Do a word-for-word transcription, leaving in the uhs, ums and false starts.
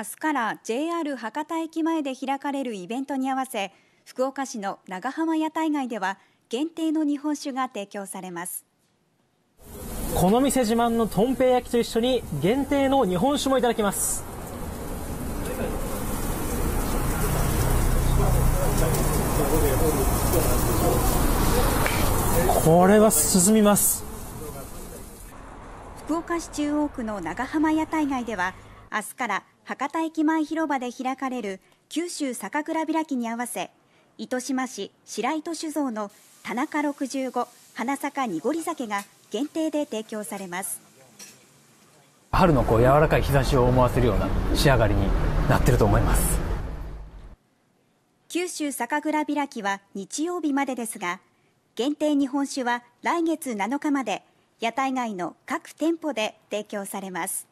明日から ジェイアール 博多駅前で開かれるイベントに合わせ、福岡市の長浜屋台街では限定の日本酒が提供されます。この店自慢のとん平焼きと一緒に限定の日本酒もいただきます。これは進みます。福岡市中央区の長浜屋台街では明日から博多駅前広場で開かれる九州酒蔵開きに合わせ、糸島市白糸酒造の田中ろくじゅうご花咲濁り酒が限定で提供されます。春のこう柔らかい日差しを思わせるような仕上がりになっていると思います。九州酒蔵開きは日曜日までですが、限定日本酒は来月なのかまで屋台街の各店舗で提供されます。